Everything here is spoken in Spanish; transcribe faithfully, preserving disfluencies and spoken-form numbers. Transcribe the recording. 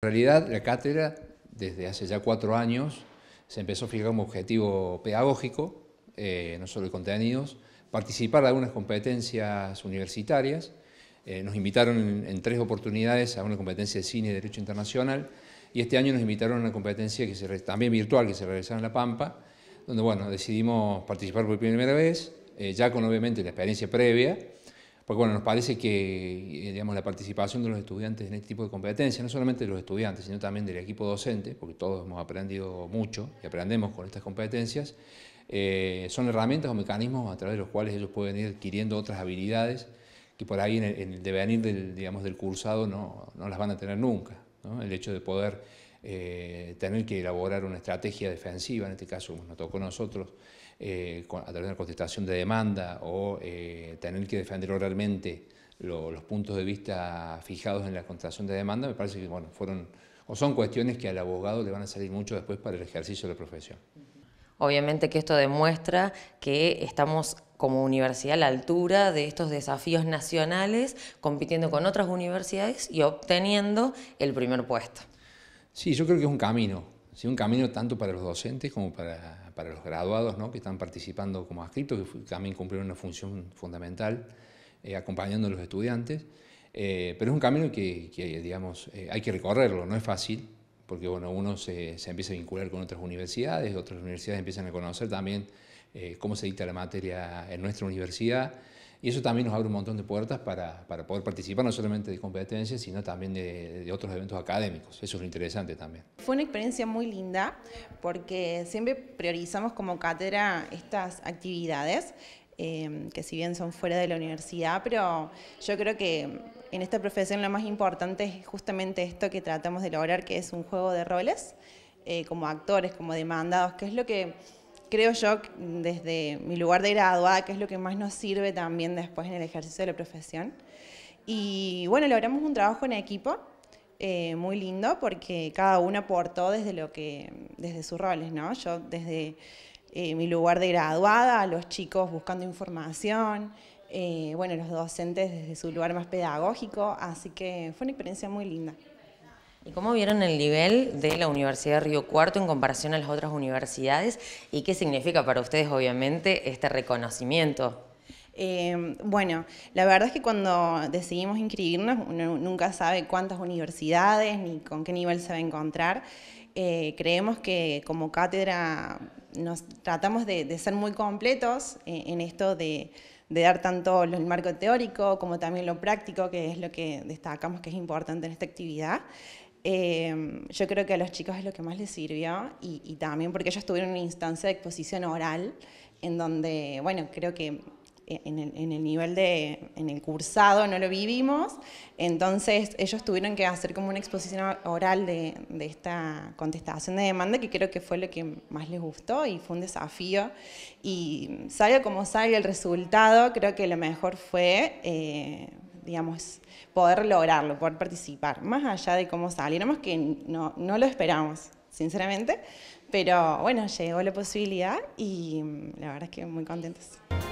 En realidad, la cátedra, desde hace ya cuatro años, se empezó a fijar un objetivo pedagógico, eh, no solo de contenidos, participar de algunas competencias universitarias. Eh, nos invitaron en, en tres oportunidades a una competencia de cine y derecho internacional, y este año nos invitaron a una competencia que se, también virtual que se realizaba en La Pampa, donde bueno, decidimos participar por primera vez, eh, ya con obviamente la experiencia previa, porque bueno, nos parece que digamos, la participación de los estudiantes en este tipo de competencias, no solamente de los estudiantes, sino también del equipo docente, porque todos hemos aprendido mucho y aprendemos con estas competencias, eh, son herramientas o mecanismos a través de los cuales ellos pueden ir adquiriendo otras habilidades que por ahí en el, en el devenir del, digamos, del cursado no, no las van a tener nunca, ¿no? El hecho de poder eh, tener que elaborar una estrategia defensiva, en este caso nos tocó a nosotros, Eh, a través de la contestación de demanda o eh, tener que defender oralmente lo, los puntos de vista fijados en la contestación de demanda, me parece que bueno, fueron o son cuestiones que al abogado le van a salir mucho después para el ejercicio de la profesión. Obviamente que esto demuestra que estamos como universidad a la altura de estos desafíos nacionales, compitiendo con otras universidades y obteniendo el primer puesto. Sí, yo creo que es un camino. Sí, un camino tanto para los docentes como para, para los graduados, ¿no? Que están participando como adscritos, que también cumplieron una función fundamental eh, acompañando a los estudiantes, eh, pero es un camino que, que digamos, eh, hay que recorrerlo, no es fácil, porque bueno, uno se, se empieza a vincular con otras universidades, otras universidades empiezan a conocer también eh, cómo se dicta la materia en nuestra universidad, y eso también nos abre un montón de puertas para, para poder participar no solamente de competencias, sino también de, de otros eventos académicos. Eso es lo interesante también. Fue una experiencia muy linda porque siempre priorizamos como cátedra estas actividades, eh, que si bien son fuera de la universidad, pero yo creo que en esta profesión lo más importante es justamente esto que tratamos de lograr, que es un juego de roles, eh, como actores, como demandados, que es lo que... creo yo, desde mi lugar de graduada, que es lo que más nos sirve también después en el ejercicio de la profesión. Y bueno, logramos un trabajo en equipo eh, muy lindo porque cada uno aportó desde, lo que, desde sus roles, ¿no? Yo desde eh, mi lugar de graduada, los chicos buscando información, eh, bueno, los docentes desde su lugar más pedagógico, así que fue una experiencia muy linda. ¿Y cómo vieron el nivel de la Universidad de Río Cuarto en comparación a las otras universidades? ¿Y qué significa para ustedes, obviamente, este reconocimiento? Eh, bueno, la verdad es que cuando decidimos inscribirnos, uno nunca sabe cuántas universidades ni con qué nivel se va a encontrar. Eh, creemos que como cátedra nos tratamos de, de ser muy completos en, en esto de... de dar tanto el marco teórico como también lo práctico, que es lo que destacamos que es importante en esta actividad. Eh, yo creo que a los chicos es lo que más les sirvió y, y también porque ellos tuvieron una instancia de exposición oral en donde, bueno, creo que en el, en el nivel de, en el cursado no lo vivimos, entonces ellos tuvieron que hacer como una exposición oral de, de esta contestación de demanda que creo que fue lo que más les gustó y fue un desafío y salga como salga el resultado, creo que lo mejor fue, eh, digamos, poder lograrlo, poder participar, más allá de cómo saliéramos que no, no lo esperamos, sinceramente, pero bueno, llegó la posibilidad y la verdad es que muy contentos.